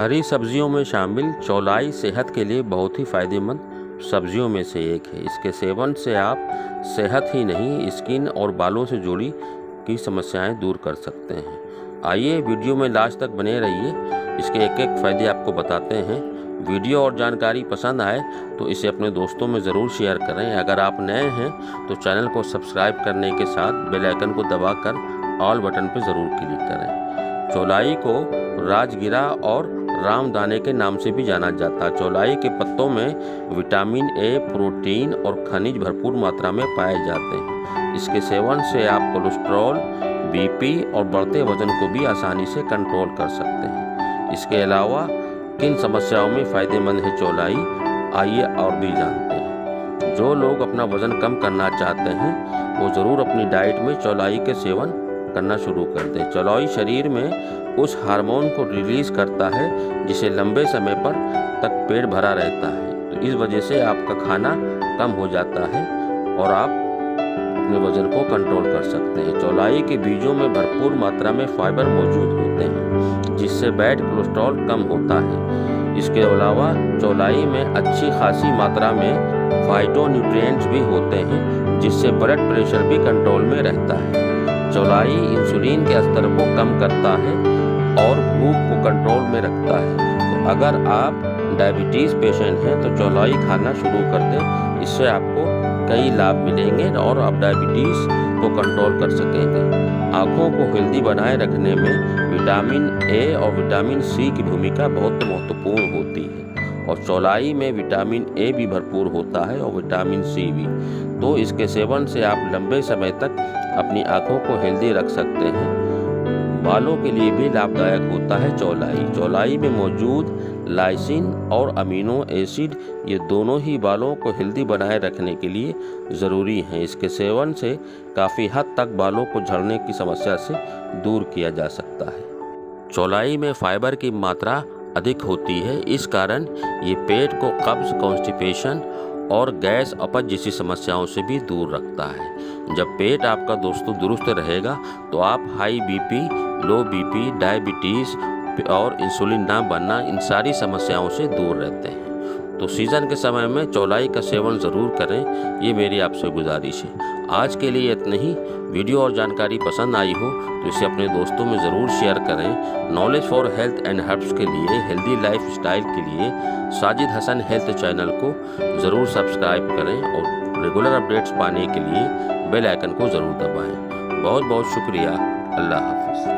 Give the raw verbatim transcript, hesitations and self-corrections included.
हरी सब्जियों में शामिल चौलाई सेहत के लिए बहुत ही फ़ायदेमंद सब्जियों में से एक है। इसके सेवन से आप सेहत ही नहीं स्किन और बालों से जुड़ी की समस्याएं दूर कर सकते हैं। आइए वीडियो में लास्ट तक बने रहिए, इसके एक एक फ़ायदे आपको बताते हैं। वीडियो और जानकारी पसंद आए तो इसे अपने दोस्तों में ज़रूर शेयर करें। अगर आप नए हैं तो चैनल को सब्सक्राइब करने के साथ बेल आइकन को दबाकर ऑल बटन पर ज़रूर क्लिक करें। चौलाई को राजगिर और रामदाने के नाम से भी जाना जाता है। चौलाई के पत्तों में विटामिन ए, प्रोटीन और खनिज भरपूर मात्रा में पाए जाते हैं। इसके सेवन से आप कोलेस्ट्रॉल, बीपी और बढ़ते वजन को भी आसानी से कंट्रोल कर सकते हैं। इसके अलावा किन समस्याओं में फ़ायदेमंद है चौलाई, आइए और भी जानते हैं। जो लोग अपना वज़न कम करना चाहते हैं वो ज़रूर अपनी डाइट में चौलाई के सेवन करना शुरू कर दें। चौलाई शरीर में उस हार्मोन को रिलीज़ करता है जिसे लंबे समय पर तक पेट भरा रहता है, तो इस वजह से आपका खाना कम हो जाता है और आप अपने वज़न को कंट्रोल कर सकते हैं। चौलाई के बीजों में भरपूर मात्रा में फाइबर मौजूद होते हैं जिससे बैड कोलेस्ट्रॉल कम होता है। इसके अलावा चौलाई में अच्छी खासी मात्रा में फाइटो न्यूट्रिएंट्स भी होते हैं जिससे ब्लड प्रेशर भी कंट्रोल में रहता है। चौलाई इंसुलिन के स्तर को कम करता है और भूख को कंट्रोल में रखता है, तो अगर आप डायबिटीज़ पेशेंट हैं तो चौलाई खाना शुरू कर दें। इससे आपको कई लाभ मिलेंगे और आप डायबिटीज़ को कंट्रोल कर सकेंगे। आँखों को हेल्दी बनाए रखने में विटामिन ए और विटामिन सी की भूमिका बहुत महत्वपूर्ण होती है और चौलाई में विटामिन ए भी भरपूर होता है और विटामिन सी भी, तो इसके सेवन से आप लंबे समय तक अपनी आँखों को हेल्दी रख सकते हैं। बालों के लिए भी लाभदायक होता है चौलाई। चौलाई में मौजूद लाइसिन और अमीनो एसिड ये दोनों ही बालों को हेल्दी बनाए रखने के लिए ज़रूरी हैं। इसके सेवन से काफ़ी हद तक बालों को झड़ने की समस्या से दूर किया जा सकता है। चौलाई में फाइबर की मात्रा अधिक होती है, इस कारण ये पेट को कब्ज, कॉन्स्टिपेशन और गैस अपच जैसी समस्याओं से भी दूर रखता है। जब पेट आपका दोस्तों दुरुस्त रहेगा तो आप high BP, low BP, diabetes और इंसुलिन ना बनना, इन सारी समस्याओं से दूर रहते हैं। तो सीज़न के समय में चौलाई का सेवन ज़रूर करें, ये मेरी आपसे गुजारिश है। आज के लिए इतना ही। वीडियो और जानकारी पसंद आई हो तो इसे अपने दोस्तों में ज़रूर शेयर करें। Knowledge for health and herbs के लिए, हेल्दी लाइफ स्टाइल के लिए साजिद हसन हेल्थ चैनल को ज़रूर सब्सक्राइब करें और रेगुलर अपडेट्स पाने के लिए बेल आइकन को ज़रूर दबाएँ। बहुत बहुत शुक्रिया। अल्लाह हाफिज़।